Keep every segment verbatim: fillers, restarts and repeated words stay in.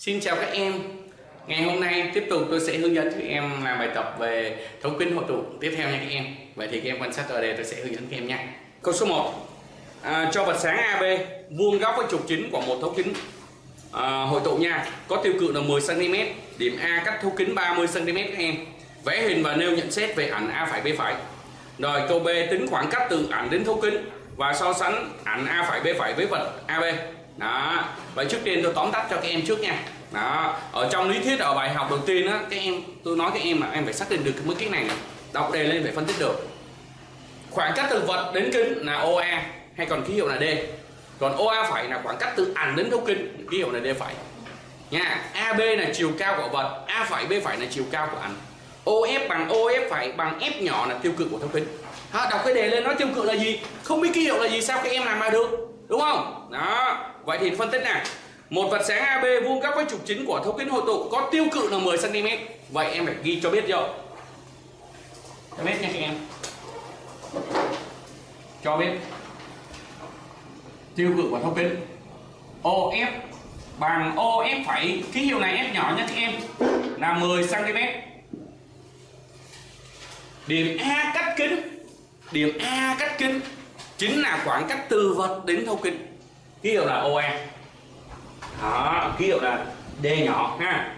Xin chào các em. Ngày hôm nay tiếp tục tôi sẽ hướng dẫn các em làm bài tập về thấu kính hội tụ tiếp theo nha các em. Vậy thì các em quan sát ở đây tôi sẽ hướng dẫn các em nha. Câu số một. À, cho vật sáng a bê vuông góc với trục chính của một thấu kính à, hội tụ nha. Có tiêu cự là mười xăng ti mét, điểm A cách thấu kính ba mươi xăng ti mét các em. Vẽ hình và nêu nhận xét về ảnh A phải B phải. Rồi câu B tính khoảng cách từ ảnh đến thấu kính và so sánh ảnh A phải B phải với vật a bê. Đó. Vậy trước tiên tôi tóm tắt cho các em trước nha. Đó, ở trong lý thuyết ở bài học đầu tiên á, các em tôi nói các em là em phải xác định được cái mức cái này, này. Đọc đề lên phải phân tích được. Khoảng cách từ vật đến kính là O A hay còn ký hiệu là D. Còn O A phải là khoảng cách từ ảnh đến thấu kính, ký hiệu là D phải. Nha, a bê là chiều cao của vật, A phải B phải là chiều cao của ảnh. O F bằng O F phải bằng F nhỏ là tiêu cự của thấu kính. Đó, đọc cái đề lên nói tiêu cự là gì, không biết ký hiệu là gì sao các em làm ra được, đúng không? Đó, vậy thì phân tích này. Một vật sáng a bê vuông góc với trục chính của thấu kính hội tụ có tiêu cự là mười xăng ti mét. Vậy em phải ghi cho biết vô. Cho biết nha các em. Cho biết tiêu cự của thấu kính O F bằng O F phải, ký hiệu này F nhỏ nha các em, là mười xăng ti mét. Điểm A cắt kính, điểm A cắt kính chính là khoảng cách từ vật đến thấu kính, ký hiệu là O A. Đó, ký hiệu là D nhỏ ha.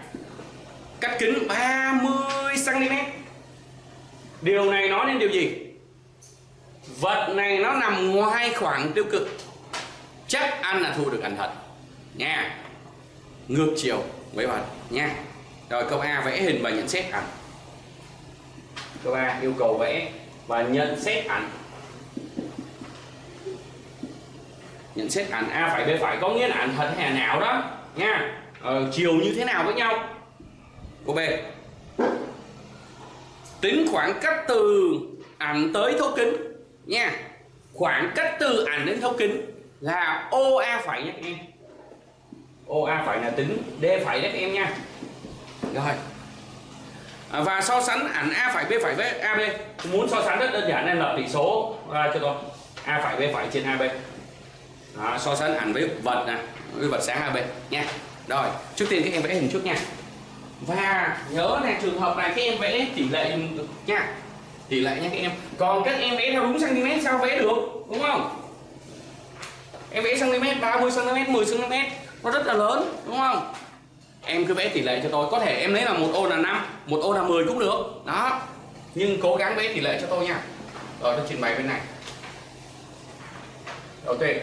Cách kính ba mươi xăng ti mét. Điều này nói đến điều gì? Vật này nó nằm ngoài khoảng tiêu cực, chắc ăn là thu được ảnh thật nha. Ngược chiều với vật nha. Rồi câu A vẽ hình và nhận xét ảnh. Câu A yêu cầu vẽ và nhận xét ảnh. Nhận xét ảnh A phải B phải có nghĩa là ảnh thật hay ảnh ảo đó nha, ờ, chiều như thế nào với nhau. Cô B tính khoảng cách từ ảnh tới thấu kính nha. Khoảng cách từ ảnh đến thấu kính là O A phải nha các em. O A phải là tính D phải đấy các em nha. Rồi à, và so sánh ảnh A phải B phải với a bê. Muốn so sánh rất đơn giản nên lập tỷ số à, cho tôi A phải B phải trên a bê. Đó, so sánh ảnh với vật nè, với vật sáng a bê nha. Rồi, trước tiên các em vẽ hình trước nha. Và nhớ là trường hợp này các em vẽ tỷ lệ nha. Tỷ lệ nha các em. Còn các em vẽ theo đúng cm sao vẽ được, đúng không? Em vẽ cm, ba mươi xăng ti mét, mười xăng ti mét nó rất là lớn, đúng không? Em cứ vẽ tỷ lệ cho tôi, có thể em lấy là một ô là năm, một ô là mười cũng được. Đó. Nhưng cố gắng vẽ tỷ lệ cho tôi nha. Rồi tôi trình bày bên này. Đầu tiên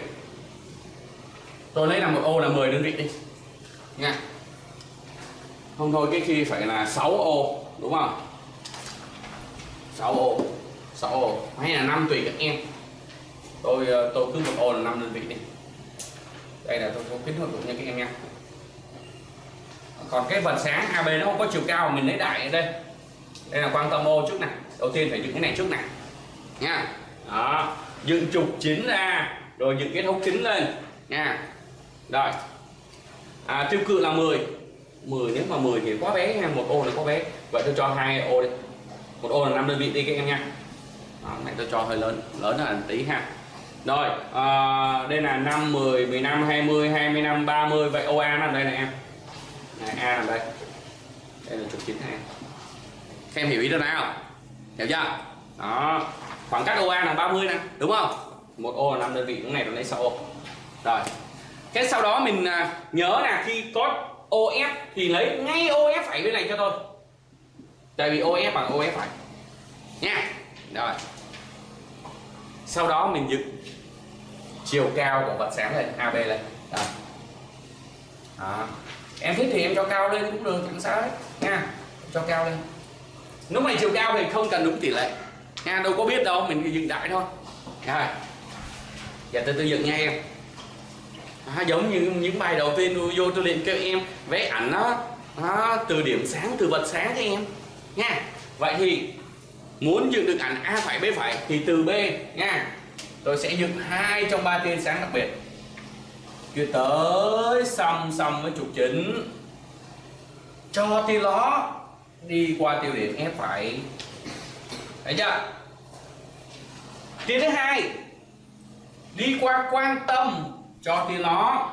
tôi lấy là một ô là mười đơn vị đi nha. Không thôi cái kia phải là sáu ô đúng không? sáu ô, sáu ô hay là năm tùy các em. Tôi tôi cứ một ô là năm đơn vị đi. Đây là tôi có kết hợp được nha các em nha. Còn cái vật sáng a bê nó không có chiều cao, mình lấy đại ở đây. Đây là quan tâm ô trước này. Đầu tiên phải dựng cái này trước này nha. Đó, dựng trục chính ra rồi dựng cái thấu kính lên nha. Rồi à, tiêu cự là mười. mười nếu mà mười thì quá bé, một ô là quá bé. Vậy tôi cho hai ô đi. Một ô là năm đơn vị đi các em nha. Đó, này tôi cho hơi lớn, lớn là tí ha. Rồi, à, đây là năm, mười, mười lăm, hai mươi, hai mươi lăm, ba mươi. Vậy ô A nằm đây này em. Này, A nằm đây. Đây là trục chính A. Các em hiểu ý tôi nào không? Hiểu chưa? Đó, khoảng cách ô A là ba mươi nè, đúng không? Một ô là năm đơn vị, cái này tôi lấy sáu ô. Rồi, cái sau đó mình nhớ là khi có O F thì lấy ngay O F phải bên này cho tôi. Tại vì O F bằng O F phải nha. Rồi, sau đó mình dựng chiều cao của vật sáng lên, a bê lên. Rồi. Đó. Em thích thì em cho cao lên cũng được, chẳng sao hết nha. Cho cao lên. Lúc này chiều cao thì không cần đúng tỷ lệ nha, đâu có biết đâu, mình dựng đại thôi. Rồi, giờ tôi tôi dựng nha em. À, giống như những bài đầu tiên tôi vô tôi liền kêu em vẽ ảnh đó, đó từ điểm sáng, từ vật sáng các em nha. Vậy thì muốn dựng được ảnh A phải B phải thì từ B nha tôi sẽ dựng hai trong ba tia sáng đặc biệt cứ tới song song với trục chính, cho tia ló đi qua tiêu điểm F phải, thấy chưa? Tia thứ hai đi qua quan tâm cho tia ló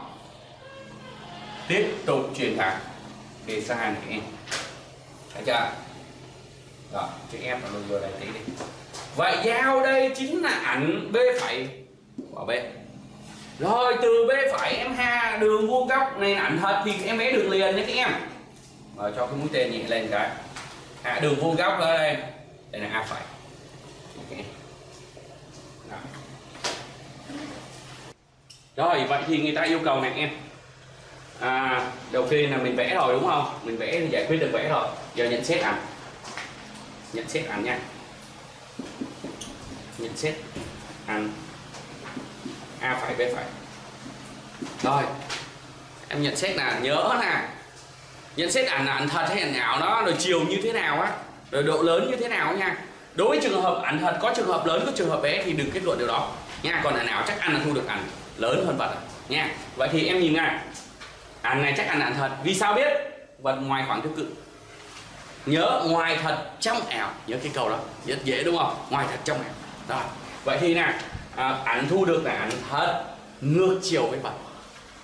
tiếp tục chuyển thẳng về sang của em, thấy chưa? Rồi chữ em là vừa lại tí đi. Vậy giao đây chính là ảnh B phẩy của B. Rồi từ B phẩy em ha đường vuông góc này ảnh hết thì em bé đường liền nhé các em. Rồi cho cái mũi tên nhẹ lên cái. À, đường vuông góc ở đây, đây là A phẩy. Okay. Rồi vậy thì người ta yêu cầu này em. À, đầu tiên là mình vẽ rồi đúng không? Mình vẽ thì giải quyết được vẽ rồi. Giờ nhận xét ảnh. Nhận xét ảnh nha. Nhận xét ảnh A phẩy B phẩy. Rồi em nhận xét là nhớ là nhận xét ảnh là ảnh thật hay ảnh ảo đó, rồi chiều như thế nào á, rồi độ lớn như thế nào nha. Đối với trường hợp ảnh thật có trường hợp lớn, có trường hợp bé thì đừng kết luận điều đó nha. Còn ảnh ảo chắc ăn là thu được ảnh lớn hơn vật nha. Vậy thì em nhìn này, ảnh này chắc ảnh ảnh thật. Vì sao biết? Vật ngoài khoảng tiêu cự. Nhớ ngoài thật trong ảo, nhớ cái câu đó rất dễ đúng không? Ngoài thật trong ảo. Rồi vậy thì nè, à, ảnh thu được là ảnh thật ngược chiều với vật.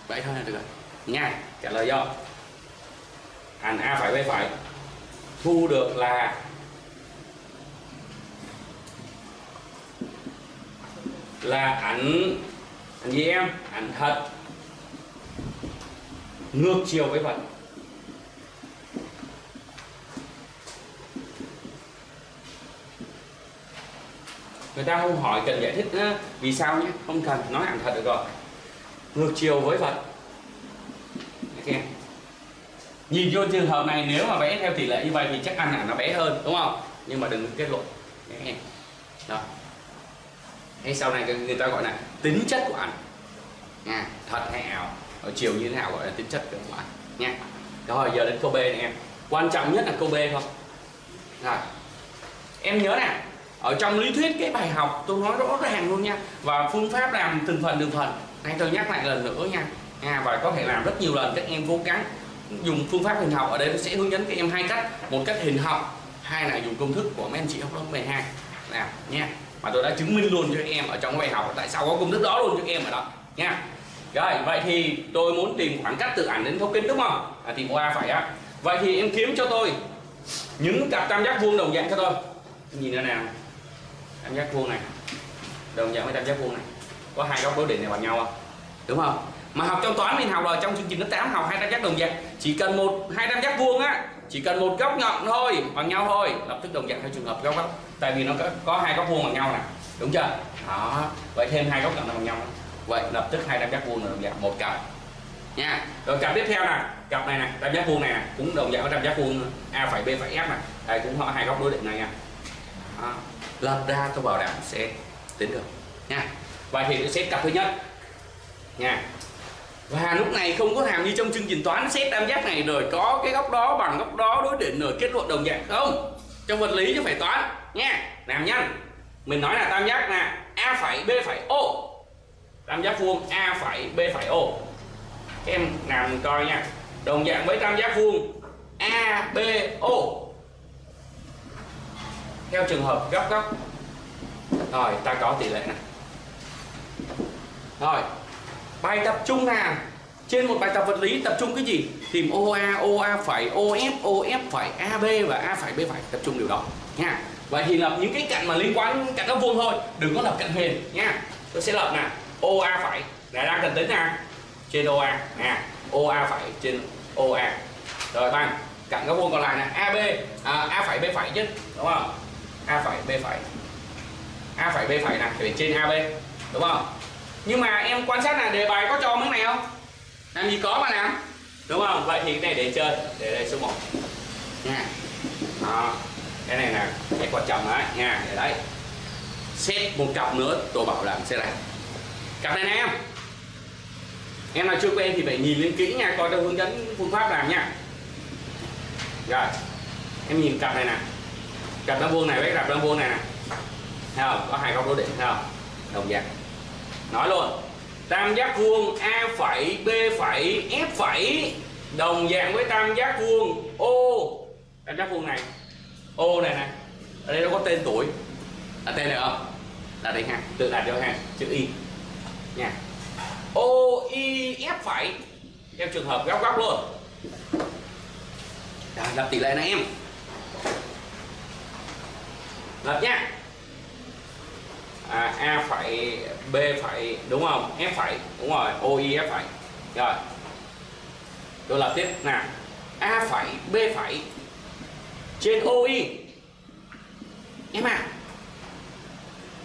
Vậy thôi là được rồi nha. Trả lời do ảnh A phải B phải thu được là là ảnh ảnh gì em? Ảnh thật ngược chiều với vật. Người ta không hỏi cần giải thích nữa. Vì sao nhé, không cần nói ảnh thật được rồi. Ngược chiều với vật. Đấy, nhìn vô trường hợp này nếu mà vẽ theo tỷ lệ như vậy thì chắc ăn ảnh nó bé hơn đúng không? Nhưng mà đừng kết luận. Đấy, đó. Hay sau này người ta gọi là tính chất của ảnh nha, thật hay ảo, ở chiều như thế nào gọi là tính chất của ảnh nha. Rồi giờ đến câu B này em, quan trọng nhất là câu B thôi. Rồi em nhớ nè, ở trong lý thuyết cái bài học tôi nói rõ ràng luôn nha, và phương pháp làm từng phần từng phần này tôi nhắc lại lần nữa nha, nha và có thể làm rất nhiều lần. Các em cố gắng dùng phương pháp hình học, ở đây tôi sẽ hướng dẫn các em hai cách, một cách hình học, hai là dùng công thức của mấy anh chị học lớp mười hai làm nha, mà tôi đã chứng minh luôn cho các em ở trong bài học tại sao có công thức đó luôn cho các em ở đó nha. Rồi vậy thì tôi muốn tìm khoảng cách từ ảnh đến thấu kính đúng không? À, tìm qua phải á. Vậy thì em kiếm cho tôi những cặp tam giác vuông đồng dạng cho tôi. Nhìn ra nào, tam giác vuông này đồng dạng với tam giác vuông này có hai góc đối định này bằng nhau không? Đúng không? Mà học trong toán mình học rồi, trong chương trình lớp tám học hai tam giác đồng dạng, chỉ cần một hai tam giác vuông á, chỉ cần một góc nhọn thôi bằng nhau thôi, lập tức đồng dạng theo trường hợp góc đó, tại vì nó có, có hai góc vuông bằng nhau nè, đúng chưa? Đó, vậy thêm hai góc nhọn bằng nhau, vậy lập tức hai tam giác vuông là đồng dạng một cặp nha. Rồi cặp tiếp theo là cặp này nè, tam giác vuông này nè, cũng đồng dạng với tam giác vuông A phẩy B phẩy F này, đây cũng có hai góc đối định này nha. Đó, lập ra tôi bảo đảm sẽ tính được nha. Vậy thì xét cặp thứ nhất nha. Và lúc này không có hàm như trong chương trình toán xét tam giác này rồi có cái góc đó bằng góc đó đối định rồi kết luận đồng dạng, không. Trong vật lý chứ phải toán nha. Làm nhanh. Mình nói là tam giác là A phẩy B phẩy O. Tam giác vuông A phẩy B phẩy O. Các em làm coi nha. Đồng dạng với tam giác vuông A B O. Theo trường hợp góc góc. Rồi ta có tỷ lệ này. Rồi bài tập chung là trên một bài tập vật lý tập trung cái gì? Tìm O A, O A phẩy, O F, O F phẩy, A B và A phẩy B phẩy, tập trung điều đó nha. Vậy thì lập những cái cạnh mà liên quan cạnh góc vuông thôi, đừng có lập cạnh huyền nha. Tôi sẽ lập nè, O A phẩy là đang cần tính nè, trên O A nè, O A phẩy trên O A. Rồi bằng cạnh góc vuông còn lại là A B, à, A phẩy B phẩy chứ, đúng không? A phẩy B phẩy, A phẩy B phẩy nè, trên A B, đúng không? Nhưng mà em quan sát là đề bài có cho mấy này không? Làm gì có mà làm, đúng không? Vậy thì cái này để chơi, để đây số một nha. Đó, cái này là cái quan trọng đấy nha, để đấy. Xét một cặp nữa tôi bảo làm sẽ làm. Cặp này nè em. Em nào chưa quen thì phải nhìn lên kỹ nha, coi tôi hướng dẫn phương pháp làm nha. Rồi, em nhìn cặp này nè. Cặp tam vuông này với cặp tam vuông này nè. Thấy không? Có hai góc đối định, thấy không? Đồng dạng. Nói luôn, tam giác vuông A phẩy B phẩy F phẩy đồng dạng với tam giác vuông O. Tam giác vuông này O này nè, ở đây nó có tên tuổi, là tên này không? Là đây ha, tự đặt cho ha chữ Y nha. O I F phẩy Em trường hợp góc góc luôn. Rồi, lập tỷ lệ này em. Lập nhá. À, A phải, B phải, đúng không? F phải, đúng rồi, O, I, F phải. Rồi. Tôi lập tiếp nào. A phải, B phải trên O, I. Em à,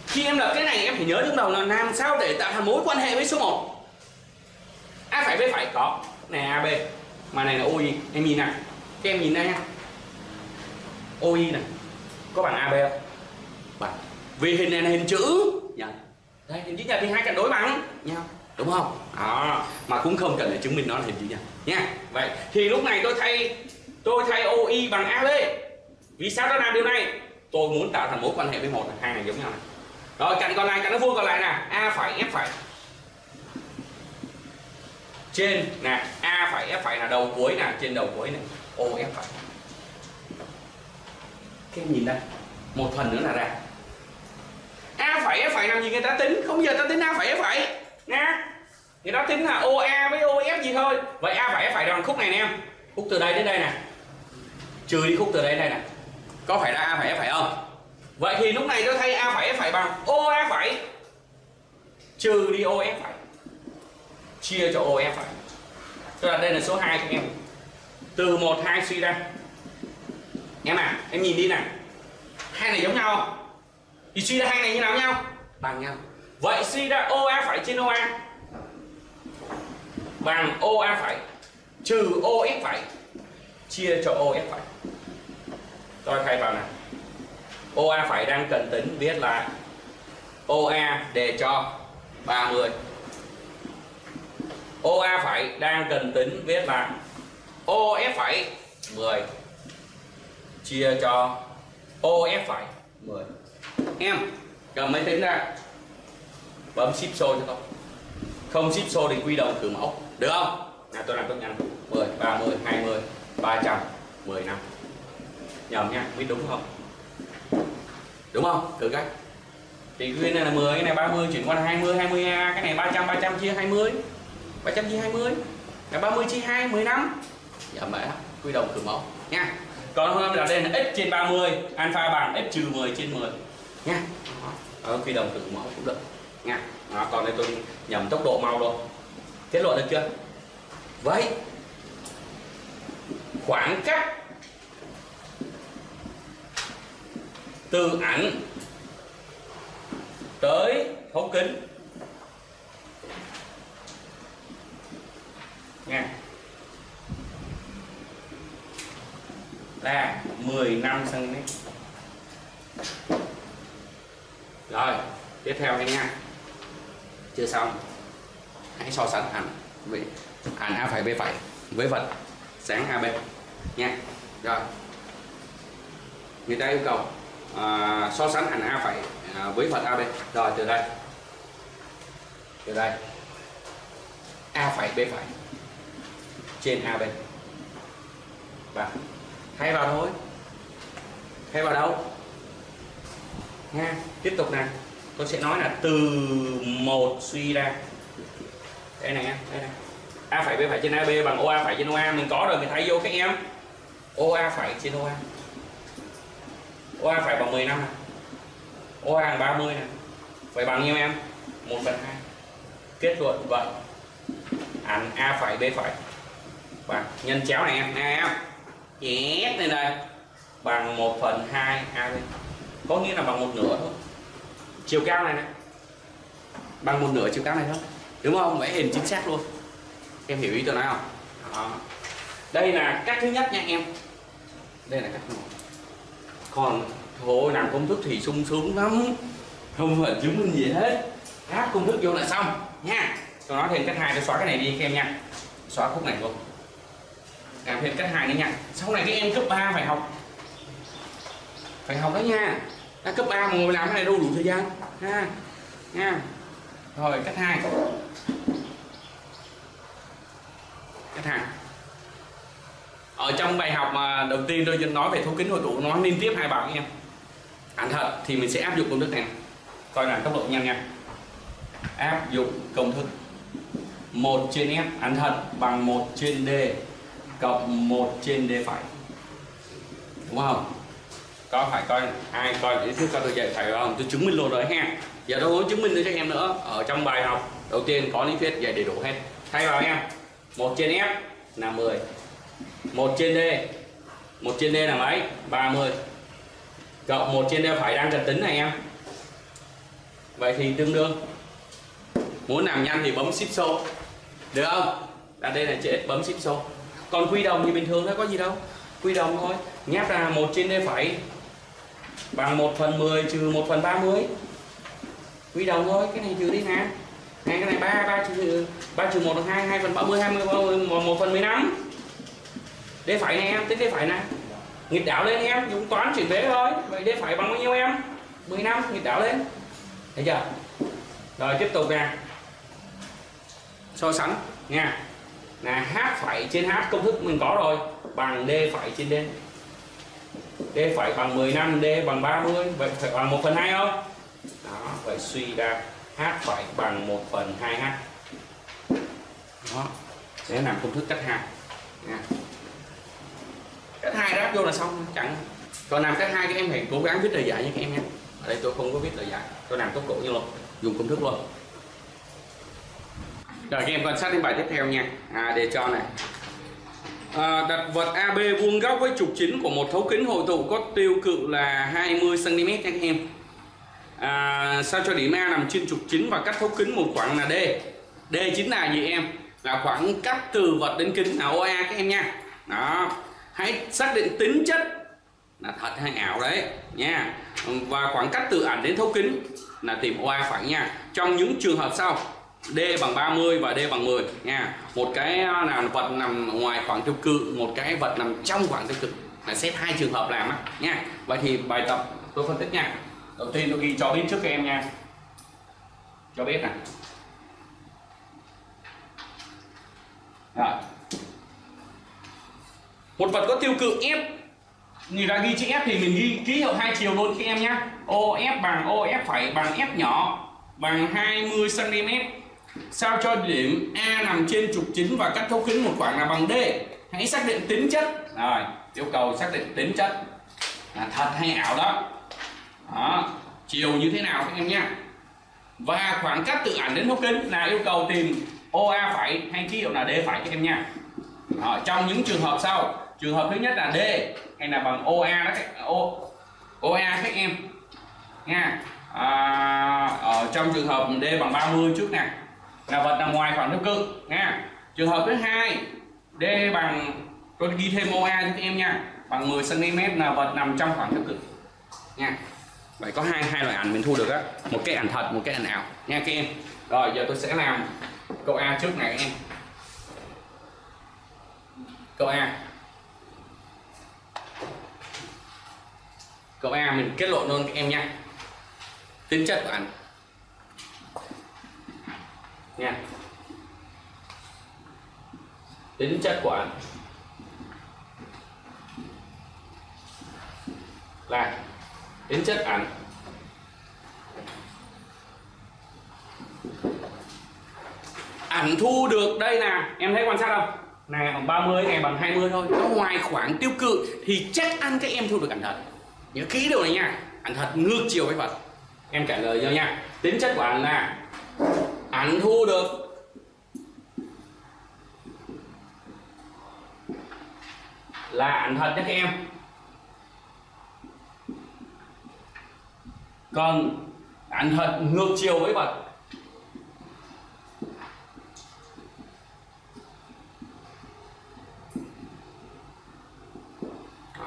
khi em lập cái này em phải nhớ trong đầu là làm sao để tạo thành mối quan hệ với số một. A phải, B phải có. Này A, B. Mà này là O, I. Em nhìn này. Các em nhìn đây nha. O, I này. Có bằng A, B không? Bằng. Vì hình này là hình chữ. Dạ. Đây, hình chữ nhật thì hai cạnh đối bằng nhau, đúng không? Đó. Mà cũng không cần để chứng minh nó là hình chữ nhật nha. Vậy thì lúc này tôi thay tôi thay O I bằng A B. Vì sao tôi làm điều này? Tôi muốn tạo thành mối quan hệ với một, hai này giống nhau này. Rồi cạnh còn lại, cạnh nó vuông còn lại nè, A phải, F phải. Trên nè, A phải, F phải là đầu cuối nè, trên đầu cuối này, O F phải. Các em nhìn đây, một phần nữa là ra. A phải F phải làm gì người ta tính, không giờ ta tính A phải F phải nha. Người ta tính là O A với O F gì thôi. Vậy A phải F phải bằng khúc này nè em. Khúc từ đây đến đây nè. Trừ đi khúc từ đây đến đây nè. Có phải là A phải F phải không? Vậy thì lúc này tôi thay A phải F phải bằng O A phải trừ đi O F phải. Chia cho O F phải. Tức là đây là số hai các em. Từ một, hai suy ra. Em à, em nhìn đi nè. Hai này giống nhau không? Thì suy ra hai này như nào với nhau? Bằng nhau. Vậy suy ra O A phải trên O A bằng O A phải trừ O F phải chia cho O F phải. Tôi khai vào này. O A phải đang cần tính, viết là O A để cho ba mươi. O A phải đang cần tính, viết là O F phải mười chia cho O F phải mười. Em cầm máy tính ra, bấm ship show cho tôi. Không ship show thì quy đồng thử mẫu, được không? Nào tôi làm tôi nhanh. Mười, ba mươi, hai mươi, ba trăm, mười lăm. Nhầm nha, biết đúng không? Đúng không? Thử cái. Thì cái này là mười, cái này ba mươi, chuyển qua là hai mươi, hai mươi A, cái này ba trăm, ba trăm chia hai mươi. ba trăm chia hai mươi. Là ba mươi chia hai, mười lăm. Nhầm mẹ, quy đồng thử mẫu nha. Còn hơn là đây là x trên ba mươi, alpha bằng x trừ mười trên mười. Nha. Đó, quy đồng thử mẫu cũng được. Nha. Đó, còn đây tôi nhầm tốc độ mau luôn. Kết luận được chưa? Vậy khoảng cách từ ảnh tới thấu kính nha là mười lăm xăng-ti-mét. Rồi tiếp theo đây nha, chưa xong, hãy so sánh ảnh với ảnh A phải B phải với vật sáng A B nha. Rồi người ta yêu cầu À, so sánh ảnh A phải à, với vật A B. Rồi từ đây từ đây A phải B phải trên A B và thay vào thôi, thay vào đâu nha. Tiếp tục nè, tôi sẽ nói là từ một suy ra đây này, đây này. A phải B phải trên A B bằng O A phải trên O A, mình có rồi mình thay vô các em. O A phải trên O A, O A phải bằng mười lăm nè, O A bằng ba mươi nè, phải bằng nhiêu em? một phần hai. Kết luận vậy ảnh A phải B phải bằng nhân chéo này em, A em yes này này bằng một phần hai A B, có nghĩa là bằng một nửa thôi chiều cao này nè, bằng một nửa chiều cao này thôi, đúng không? Vẽ hình chính xác luôn. Em hiểu ý tôi nói không? Đó. Đây là cách thứ nhất nha em, đây là cách thứ nhất. Còn thôi làm công thức thì sung sướng lắm, không phải chứng minh gì hết, hát công thức vô là xong nha. Tôi nói thêm cách hai, tôi xóa cái này đi các em nha, xóa khúc này luôn, làm thêm cách hai nữa nha. Sau này các em cấp ba phải học, phải học đó nha. Đã cấp ba mà ngồi làm cái này đâu đủ thời gian ha nha. Rồi cách hai, cách hai ở trong bài học mà đầu tiên tôi nói về thấu kính hội tụ, nó liên tiếp hai bài em. Ảnh thật thì mình sẽ áp dụng công thức này, coi là tốc độ nhanh nha. Áp dụng công thức một trên F án thật bằng một trên D cộng một trên D phải. Đúng không? Có phải coi ai coi lý thuyết cho tôi dạy phải không? Tôi chứng minh luôn rồi ha. Giờ tôi muốn chứng minh cho các em nữa. Ở trong bài học đầu tiên có lý thuyết dạy đầy đủ hết. Thay vào em một trên F là mười, một trên D, một trên D là mấy? ba mươi, cộng một trên D phải đang cần tính này em. Vậy thì tương đương. Muốn làm nhanh thì bấm shift số, được không? Đặt đây là chữ bấm shift số. Còn quy đồng thì bình thường thôi, có gì đâu, quy đồng thôi. Nháp ra một trên D phải bằng một phần mười trừ một phần ba mươi, quy đồng thôi. Cái này trừ đi nè, ngay cái này ba, ba trừ ba trừ một là hai, hai phần ba mươi, hai mươi, một phần mười lăm. D phải này em, tính D phải nè, nghịch đảo lên em, dùng toán chuyển vế thôi. Vậy D phải bằng bao nhiêu em? Mười lăm, nghịch đảo lên, thấy chưa? Rồi tiếp tục nè, so sánh nha, là h phải trên h công thức mình có rồi bằng d phải trên d, d phải bằng mười lăm, d bằng ba mươi, vậy phải bằng một phần hai không? Đó, vậy suy ra h phải bằng một phần hai h. Đó, sẽ làm công thức cách hai nha. Cách hai ráp vô là xong, chẳng. Còn làm cách hai các em hãy cố gắng viết lời giải nha các em nhé. Ở đây tôi không có viết lời giải, tôi làm tốc độ như luôn, dùng công thức luôn. Rồi các em quan sát đến bài tiếp theo nha. À, để cho này à, đặt vật a bê vuông góc với trục chính của một thấu kính hội tụ có tiêu cự là hai mươi xăng ti mét nha các em. À, sao cho điểm A nằm trên trục chính và cách thấu kính một khoảng là D. D chính là gì em? Là khoảng cách từ vật đến kính là o a các em nha. Đó, hãy xác định tính chất là thật hay ảo đấy nha, và khoảng cách từ ảnh đến thấu kính là tìm o a phải nha. Trong những trường hợp sau: D bằng ba mươi và D bằng mười nha. Một cái là vật nằm ngoài khoảng tiêu cự, một cái vật nằm trong khoảng tiêu cự, là xét hai trường hợp làm á nha. Vậy thì bài tập tôi phân tích nha. Đầu tiên tôi ghi cho biết trước các em nha. Cho biết nè. Rồi. Một vật có tiêu cự F. Người đã ghi chữ F thì mình ghi ký hiệu hai chiều luôn các em nhé. o ép bằng o ép phải bằng F nhỏ bằng hai mươi xăng ti mét. Sao cho điểm A nằm trên trục chính và cách thấu kính một khoảng là bằng D. Hãy xác định tính chất. Rồi, yêu cầu xác định tính chất là thật hay ảo đó. Đó, chiều như thế nào các em nhé. Và khoảng cách từ ảnh đến thấu kính là yêu cầu tìm o a phải hay ký hiệu là D phải các em nhé. Trong những trường hợp sau, trường hợp thứ nhất là D hay là bằng o a đó các o, o a các em nha. À, ở trong trường hợp D bằng ba mươi trước nè, là vật nằm ngoài khoảng tiêu cự nha. Trường hợp thứ hai, D bằng, tôi ghi thêm o a cho các em nha, bằng mười xăng ti mét là vật nằm trong khoảng tiêu cự nha. Vậy có hai hai loại ảnh mình thu được á, một cái ảnh thật, một cái ảnh ảo nha các em. Rồi giờ tôi sẽ làm câu A trước này các em. Câu A. Câu A mình kết luận luôn các em nha. Tính chất của ảnh nha. Tính chất của ảnh là tính chất ảnh ảnh thu được đây nè, em thấy quan sát không? Này bằng ba mươi, này bằng hai mươi thôi. Nó ngoài khoảng tiêu cự thì chắc ăn các em thu được ảnh thật. Nhớ kỹ điều này nha. Ảnh thật ngược chiều với vật. Em trả lời cho nha. Tính chất của ảnh là ảnh thu được là ảnh thật nha các em. Còn ảnh thật ngược chiều với vật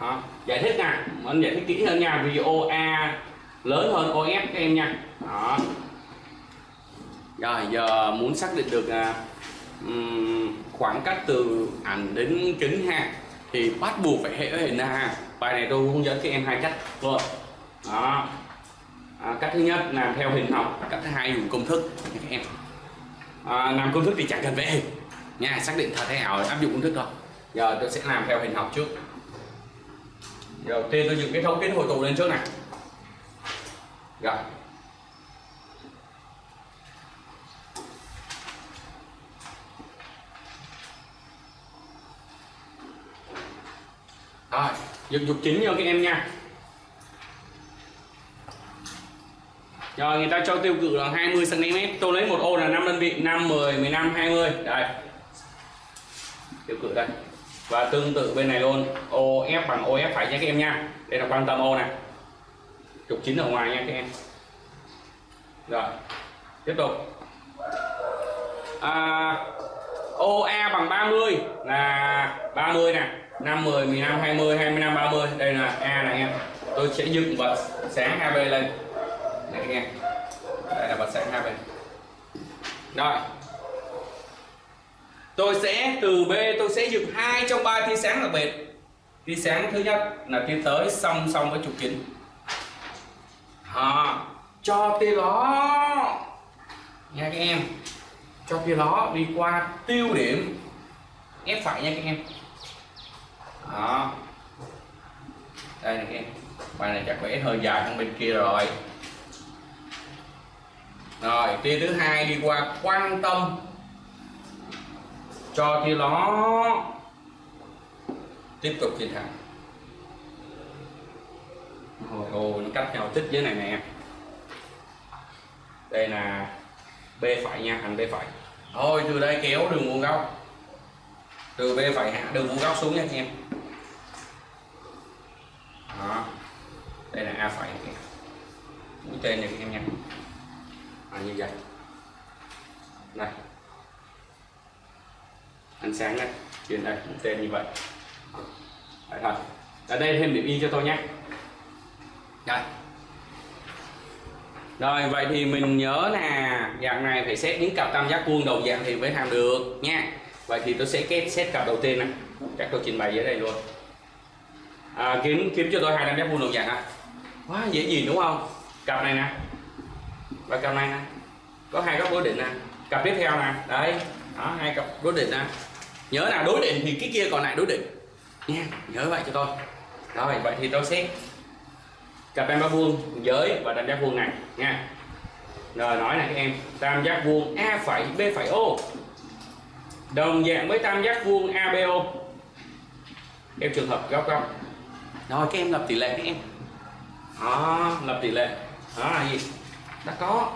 đó. Giải thích nha, mình giải thích kỹ hơn nha, vì o a lớn hơn o ép các em nha. Đó. Rồi giờ muốn xác định được à, um, khoảng cách từ ảnh đến kính ha, thì bắt buộc phải hệ hình ra ha. Bài này tôi hướng dẫn các em hai cách luôn. Đó. À, cách thứ nhất làm theo hình học, cách thứ hai dùng công thức các em. À, làm công thức thì chẳng cần vẽ hình nha, xác định thật hay ảo áp dụng công thức thôi. Giờ tôi sẽ làm theo hình học trước. Đầu tiên tôi dựng cái thấu kính hội tụ lên trước này. Rồi. Rồi, dục dục chính cho các em nha. Rồi người ta cho tiêu cự là hai mươi xăng ti mét, tôi lấy một ô là năm đơn vị, năm, mười, mười lăm, hai mươi. Đây. Tiêu cự đây. Và tương tự bên này luôn, ô ép bằng ô ép phải nha các em nha. Đây là quan tâm ô này. Trục chính ở ngoài nha các em. Rồi. Tiếp tục. À, ô a bằng ba mươi là ba mươi nè, năm, mười, mười lăm, hai mươi, hai mươi lăm, ba mươi. Đây là A này em. Tôi sẽ dựng bật sáng hai bên lên. Này các em. Đây là bật sáng hai bên. Rồi. Tôi sẽ từ B tôi sẽ dựng hai trong ba tia sáng đặc biệt. Tia sáng thứ nhất là tia tới song song với trục chính. À, cho tia ló nha các em, cho tia ló đi qua tiêu điểm ép phải nha các em. Đó. Đây này các em, bài này chắc vẽ hơi dài hơn bên kia rồi. Rồi tia thứ hai đi qua quan tâm cho tia ló tiếp tục đi thẳng. Ôi ôi, nó cách nhau tích dưới này nè. Đây là B phải nha, hành B phải. Thôi từ đây kéo đường vuông góc. Từ B phải hạ đường vuông góc xuống nha anh em. Đó. Đây là A phải kìa. Mũi tên này các em nha. À, như vậy. Đây. Ánh sáng này, chuyển đây, mũi tên như vậy. Đấy thôi. Ở đây thêm điểm Y cho tôi nhé. Đây. Rồi vậy thì mình nhớ là dạng này phải xét những cặp tam giác vuông đầu dạng thì mới làm được nha. Vậy thì tôi sẽ kết xét cặp đầu tiên này, các tôi trình bày dưới đây luôn. À, kiếm kiếm cho tôi hai tam giác vuông đầu dạng à? Quá dễ gì đúng không? Cặp này nè và cặp này nè, có hai góc đối định nè. Cặp tiếp theo nè, đấy, đó hai cặp đối định nè. Nhớ là đối định thì cái kia còn lại đối định nha, nhớ vậy cho tôi. Rồi vậy thì tôi xét cặp tam giác vuông giới và tam giác vuông này nha. Rồi nói này các em, tam giác vuông A phẩy B phẩy O đồng dạng với tam giác vuông a bê o. Em trường hợp góc góc. Rồi các em lập tỷ lệ các em. Đó, lập tỷ lệ. Đó là gì? Đã có.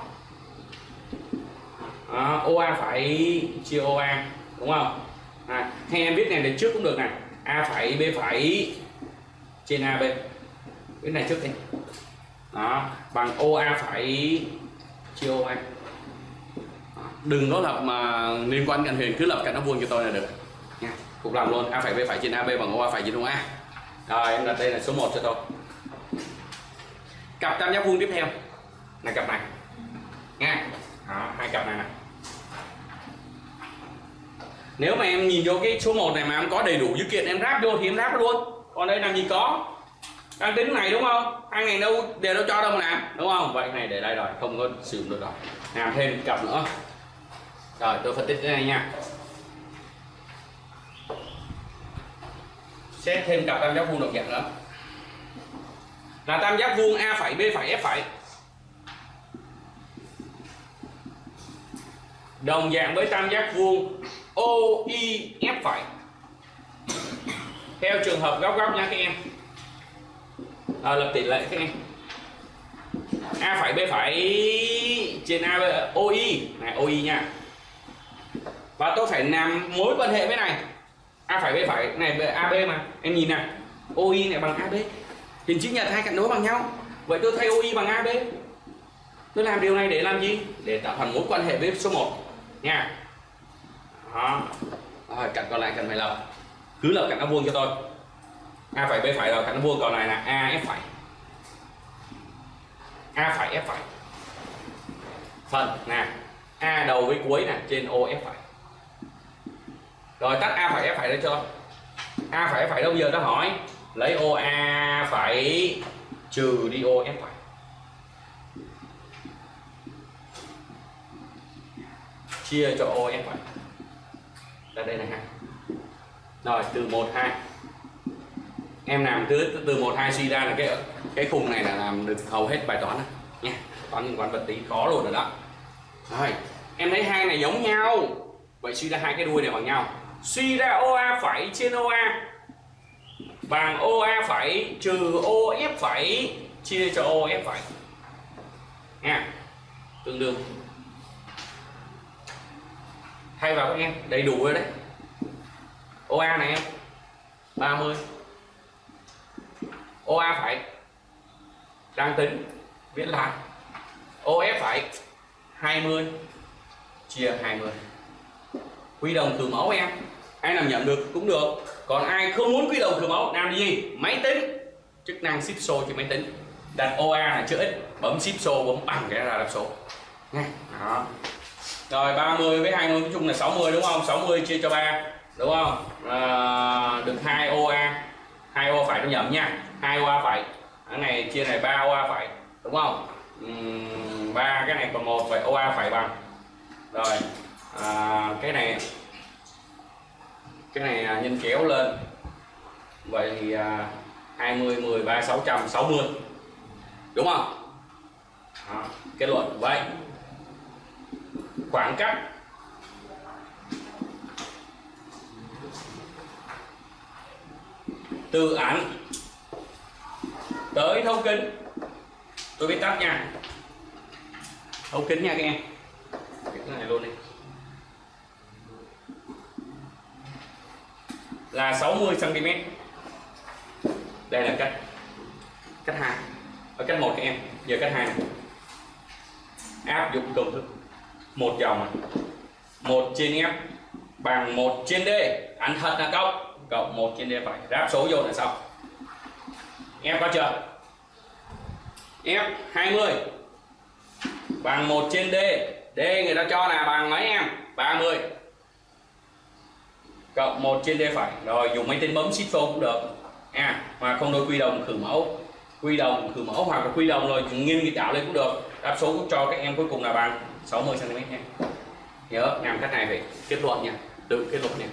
Đó, ô a phải chia ô a đúng không? À, hay em viết này để trước cũng được này. A phẩy B phẩy trên a bê. Cái này trước đi. Đó, bằng ô a phải chia ô a. Đừng có lập mà liên quan cạnh huyền, cứ lập cạnh nó vuông cho tôi là được nha. Cục làm luôn, A phải B phải trên a bê bằng ô a phải trên ô a. Rồi em đặt đây là số một cho tôi. Cặp tam giác vuông tiếp theo là cặp này nha. Đó, hai cặp này nè. Nếu mà em nhìn vô cái số một này mà em có đầy đủ dữ kiện em ráp vô thì em ráp luôn. Còn đây làm gì có. Đang tính này đúng không? Hai ngày đâu đều đâu cho đâu mà làm, đúng không? Vậy này để đây rồi, không có sử dụng được rồi. Làm thêm cặp nữa. Rồi tôi phân tích cái này nha. Xét thêm cặp tam giác vuông đồng dạng nữa. Là tam giác vuông A phẩy B phẩy F phẩy đồng dạng với tam giác vuông ô i ép phẩy. Theo trường hợp góc góc nha các em. À, lập tỷ lệ các em. A phải B phải trên a ô i này, ô i nha. Và tôi phải làm mối quan hệ với này. A phải B phải này a bê mà. Em nhìn này. ô i này bằng a bê. Hình chữ nhật hai cạnh đối bằng nhau. Vậy tôi thay ô i bằng a bê. Tôi làm điều này để làm gì? Để tạo thành mối quan hệ với số một nha. Đó. Rồi cạnh còn lại cần phải lập. Cứ lập cạnh nó vuông cho tôi. A phải B phải rồi, cạnh vuông còn này là A F phải. A phải F phải. Phần nè, A đầu với cuối nè trên O F phải. Rồi tách A phải F phải ra cho. A phải F phải đâu giờ nó hỏi, lấy O A phải trừ đi O F phải. Chia cho O F phải. Là đây này ha. Rồi từ một, hai em làm từ từ một hai suy ra là cái cái khung này là làm được hầu hết bài toán đó nha. Toán liên quan vật lý khó luôn rồi đó. Rồi em thấy hai này giống nhau, vậy suy ra hai cái đuôi này bằng nhau. Suy ra ô a phải trên ô a bằng ô a phẩy trừ ô ép phẩy chia cho ô ép phẩy, nha, tương đương. Thay vào các em đầy đủ rồi đấy. ô a này em ba mươi, ô a phẩy đang tính viết lại ô ép phẩy hai mươi chia hai mươi. Quy đồng từ mẫu em, ai làm nhận được cũng được, còn ai không muốn quy đồng từ mẫu làm gì? Máy tính, chức năng ship show trên máy tính, đặt ô a là chữ x, bấm ship show, bấm bằng cái là đáp số nha. Đó. Rồi ba mươi với hai mươi nói chung là sáu mươi đúng không? sáu mươi chia cho ba đúng không? À, được hai ô a, hai ô phải nó nhầm nha, hai ô a phải, cái này chia này ba ô a phải đúng không? Uhm, ba cái này còn một, vậy ô a phải bằng rồi. À, cái này cái này nhân kéo lên vậy thì à, hai mươi mười ba sáu trăm sáu mươi đúng không? À, kết luận vậy khoảng cách từ ảnh tới thấu kính, tôi viết tắt nha, thấu kính nha các em, cái này luôn đi, là sáu mươi xăng ti mét. Đây là cách cách hai, ở cách một các em, giờ cách hai này. Áp dụng công thức một dòng này. một trên F bằng một trên D, ảnh thật là cộng cộng một trên D phải, ráp số vô là xong. F có chưa? F hai mươi bằng một trên D, D người ta cho là bằng mấy em? ba mươi cộng một trên D phải. Rồi dùng máy tính bấm shift phone cũng được à, mà không đôi quy đồng khử mẫu, quy đồng khử mẫu hoặc là quy đồng rồi nghiêng nghịch đảo lên cũng được, đáp số cũng cho các em cuối cùng là bằng sáu mươi xăng ti mét nha. Nhớ làm cách này phải kết luận nha, tự kết luận nha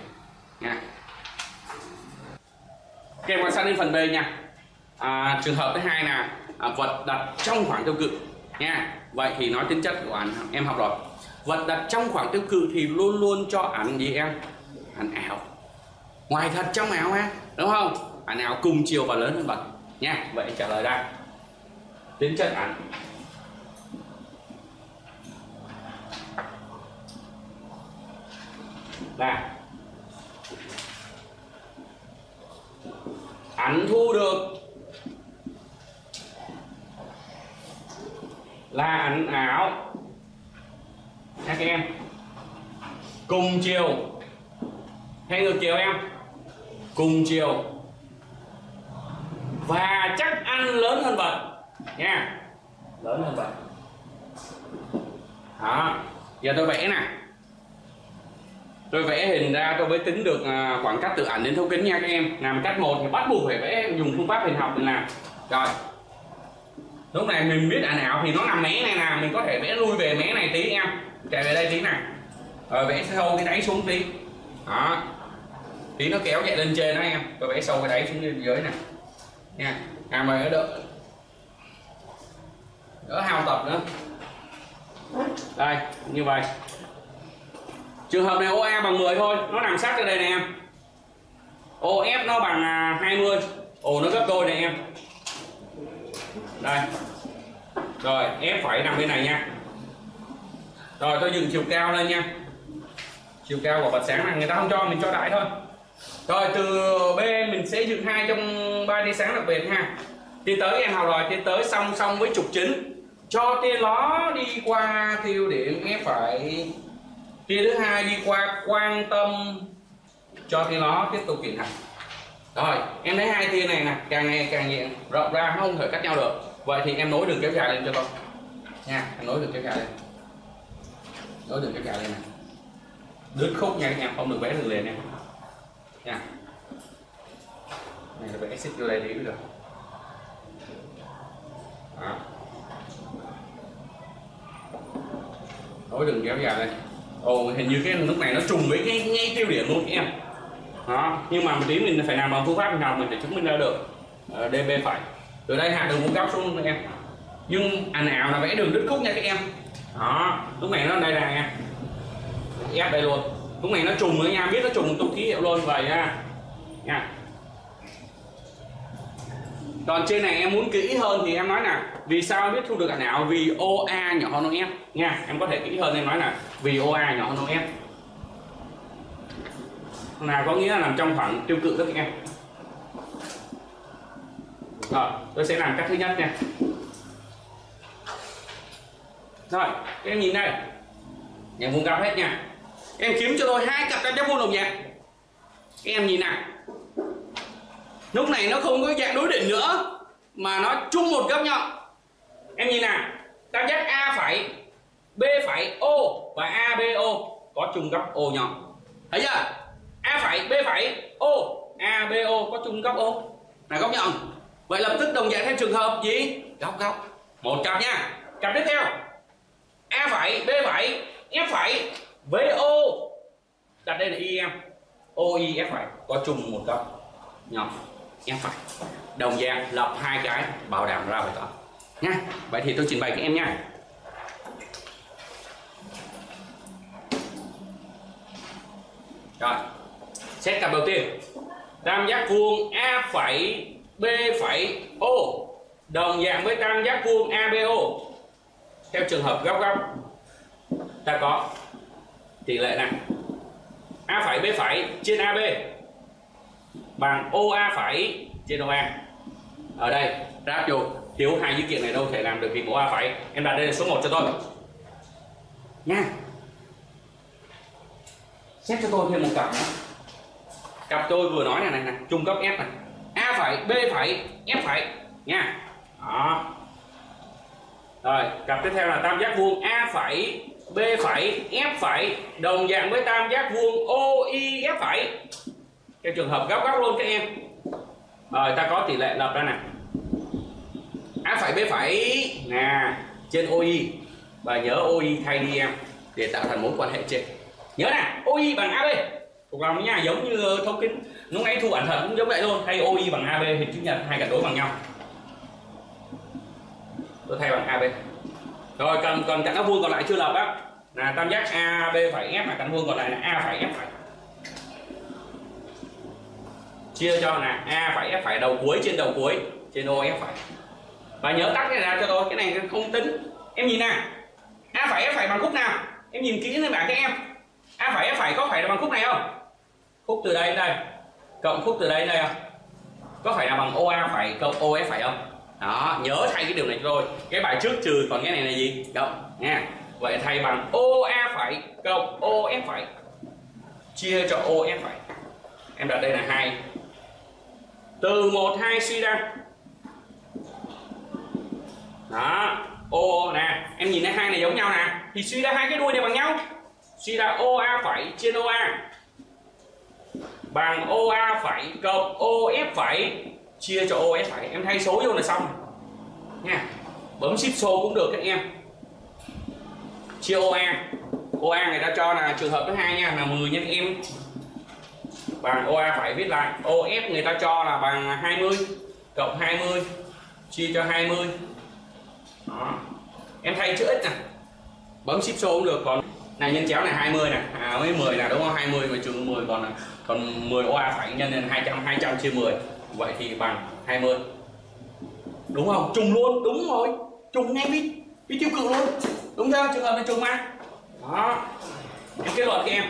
nha. Các em quan sát đến phần B nha. À, trường hợp thứ hai là à, vật đặt trong khoảng tiêu cự nha. Vậy thì nói tính chất của ảnh em học rồi, vật đặt trong khoảng tiêu cự thì luôn luôn cho ảnh gì em? Ảnh ảo, ngoài thật trong ảo ha, đúng không? Ảnh ảo cùng chiều và lớn hơn vật nha. Vậy trả lời đây, tính chất ảnh là ảnh thu được là ảnh ảo nha các em, cùng chiều hay ngược chiều em? Cùng chiều và chắc ăn lớn hơn vật nha, lớn hơn vật. Đó, giờ tôi vẽ nè, tôi vẽ hình ra tôi mới tính được khoảng cách từ ảnh đến thấu kính nha các em. Làm cách một thì bắt buộc phải vẽ dùng phương pháp hình học để làm. Rồi lúc này mình biết ảnh ảo thì nó nằm mé này nè, mình có thể vẽ lui về mé này tí em, chạy về đây tí nè, rồi vẽ sâu cái đáy xuống tí. Đó, tí nó kéo chạy lên trên đó em, tôi vẽ sâu cái đáy xuống dưới nè nha. À mà đỡ đỡ hao tập nữa. Đây, như vậy trường hợp này ô a bằng mười thôi, nó nằm sát ở đây nè em. ô ép nó bằng hai mươi, ồ nó gấp đôi này em. Đây. Rồi, F phải nằm bên này nha. Rồi tôi dừng chiều cao lên nha. Chiều cao của vật sáng này người ta không cho, mình cho đại thôi. Rồi từ B mình sẽ dựng hai trong ba tia sáng đặc biệt ha. Tiến tới em học rồi, tiến tới song song với trục chính, cho tia nó đi qua tiêu điểm F phải. Tia thứ hai đi qua quan tâm cho tia nó tiếp tục chuyển hành. Rồi em thấy hai tia này nè càng ngày càng nhẹ rộng ra, không thể cắt nhau được. Vậy thì em nối đường kéo dài lên cho con nha, em nối đường kéo dài lên, nối đường kéo dài lên nè, đứt khúc nha các em, không được vẽ đường liền em nha. Này là vẽ xích vô đây đi cũng được. Đó, nối đường kéo dài lên. Ồ, hình như cái lúc này nó trùng với ngay, ngay tiêu điểm luôn em. Đó, nhưng mà một tí mình phải làm bằng phương pháp hình học mình để chứng minh ra được. Ở đê bê phải. Từ đây hạ đường vuông góc xuống các em. Nhưng ảnh ảo là vẽ đường đứt khúc nha các em. Đó, lúc này nó đây là em. Ép đây luôn. Lúc này nó trùng với nha, biết nó trùng tôi ký hiệu luôn vậy ha. Nha. Còn trên này em muốn kỹ hơn thì em nói là vì sao em biết thu được ảnh ảo, vì o a nhỏ hơn o ép nha. Em có thể kỹ hơn em nói là vì o a nhỏ hơn o ép là có nghĩa là nằm trong khoảng tiêu cự các anh em. Rồi, tôi sẽ làm cách thứ nhất nha. Rồi, các em nhìn đây. Nhà vuông góc hết nha. Em kiếm cho tôi hai cặp tam giác vuông đồng dạng. Các em nhìn nào. Lúc này nó không có dạng đối đỉnh nữa mà nó chung một góc nhọn. Em nhìn nào. Tam giác A phẩy, B phẩy, O và a bê o có chung góc O nhọn. Thấy chưa? A phẩy, B phẩy, O, a bê o có chung góc O là góc nhọn. Vậy lập tức đồng dạng theo trường hợp gì? Góc góc. Một cặp nha. Cặp tiếp theo. A phẩy, B phẩy, F phẩy, vê o. Đặt đây là I em. o i F phẩy có chung một góc nhọn. F phẩy. Đồng dạng lập hai cái bảo đảm ra bài toán nha. Vậy thì tôi trình bày các em nha. Rồi. Xét cặp đầu tiên. Tam giác vuông A phẩy B phẩy O đồng dạng với tam giác vuông a bê o. Theo trường hợp góc góc ta có tỷ lệ này A phẩy B phẩy trên a bê bằng o a phẩy trên o a. Ở đây ta áp dụng thiếu hai dữ kiện này đâu thể làm được vì o a phẩy. Em đặt đây là số một cho tôi nha. Xét cho tôi thêm một cặp nữa. Cặp tôi vừa nói này này, này chung góc F này. A phẩy, B phẩy, F phẩy nha. Đó. Rồi, cặp tiếp theo là tam giác vuông A phẩy, B phẩy, F phẩy đồng dạng với tam giác vuông o i F phẩy. Cái trường hợp góc góc luôn các em. Rồi, ta có tỷ lệ lập ra nè. A phẩy, B phẩy nè trên o i và nhớ o i thay đi em để tạo thành mối quan hệ trên. Nhớ nè, o i bằng a bê. Thuộc lòng nha, giống như thấu kính lúc nãy thu ảnh thật cũng giống vậy luôn. Thay o i bằng a bê thì chứng nhận hai cạnh đối bằng nhau. Tôi thay bằng a bê. Rồi còn còn cạnh góc vuông còn lại chưa lập á là tam giác a bê phải F, mà cạnh vuông còn lại là A phải F phải. Chia cho là A phải F phải đầu cuối trên đầu cuối trên O F phải. Và nhớ tắt cái này ra cho tôi, cái này không tính. Em nhìn nè. A phải F phải bằng khúc nào? Em nhìn kỹ lên bảng các em. A phải F phải có phải là bằng khúc này không? Khúc từ đây đến đây cộng khúc từ đây đến đây không? Có phải là bằng o a phải cộng o ép phải không? Đó, nhớ thay cái điều này cho tôi. Cái bài trước trừ còn cái này là gì? Cộng nha. Vậy thay bằng o a phải cộng o ép phải chia cho o ép phải. Em đặt đây là hai. Từ một, hai suy ra. Đó, O nè, em nhìn thấy hai này giống nhau nè, thì suy ra hai cái đuôi này bằng nhau. Suy ra o a phải trên o a bằng o a phải cộng o ép phải chia cho o ép phải. Em thay số vô là xong nha. Bấm shift số cũng được các em. Chia o a, o a người ta cho là trường hợp thứ hai nha, là mười nha các em, bằng o a phải viết lại. o ép người ta cho là bằng hai mươi cộng hai mươi chia cho hai mươi. Đó. Em thay chữ x nè. Bấm shift số cũng được. Còn này nhân chéo này hai mươi nè, à với mười là đúng không? hai mươi mà trừ mười còn là còn mười o a phải nhân lên hai trăm, hai trăm chia mười. Vậy thì bằng hai mươi. Đúng không? Trùng luôn, đúng rồi. Trùng ngay đi, đi tiêu cự luôn. Đúng không? Trường hợp này trùng mà. Đó. Em kết luận các em.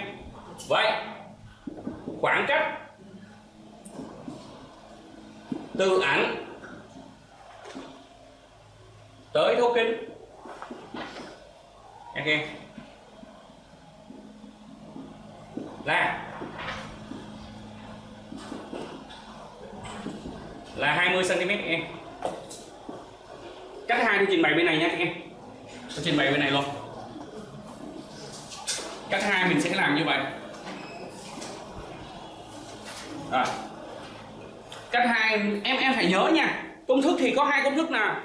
Vậy khoảng cách từ ảnh tới thấu kính. Các em là là hai mươi xăng ti mét các em. Cách hai tôi trình bày bên này nha các em. Tôi trình bày bên này luôn. Cách hai mình sẽ làm như vậy. Rồi. Cách hai em em phải nhớ nha. Công thức thì có hai công thức nào.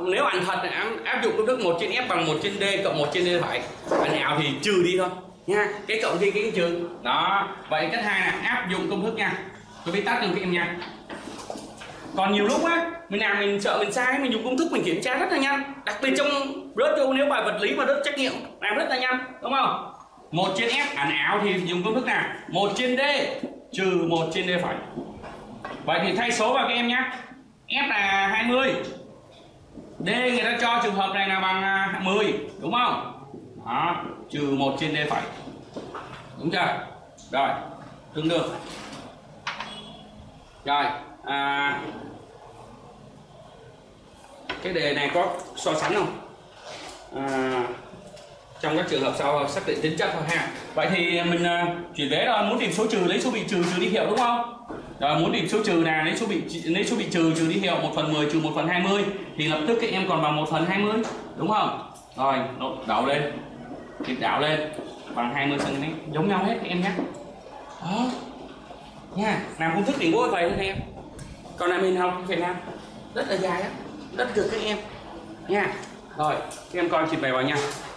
Nếu ảnh thật thì áp dụng công thức một trên F bằng một trên D cộng một trên D phải. Ảnh ảo thì trừ đi thôi nha. Cái cộng kia cái trừ. Đó. Vậy cách hai là áp dụng công thức nha. Tôi viết tắt cho các em nha. Còn nhiều lúc á, mình làm mình sợ mình sai, mình dùng công thức mình kiểm tra rất là nhanh. Đặc biệt trong rớt vô nếu bài vật lý mà rớt trắc nghiệm làm rất là nhanh, đúng không? một trên F ảnh ảo thì dùng công thức nào? một trên D trừ một trên D phải. Vậy thì thay số vào các em nhé. F là hai mươi, D người ta cho trường hợp này là bằng mười, đúng không? Đó, trừ một trên D phẩy, đúng chưa? Rồi, tương đương. Rồi, à, cái đề này có so sánh không? À, trong các trường hợp sau xác định tính chất thôi ha. Vậy thì mình uh, chuyển vế rồi, muốn tìm số trừ lấy số bị trừ trừ đi hiệu, đúng không? Rồi muốn tìm số trừ là lấy số bị lấy số bị trừ trừ đi hiệu một phần mười trừ một phần hai mươi thì lập tức các em còn bằng một phần hai mươi, đúng không? Rồi đậu lên, kịp đảo lên bằng hai mươi xăng-ti-mét, giống nhau hết các em nhé. Đó nha, làm công thức thì mỗi vậy thôi các em. Còn là mình học Việt Nam rất là dài á, rất cực các em nha. Rồi các em coi kịp về vào nha.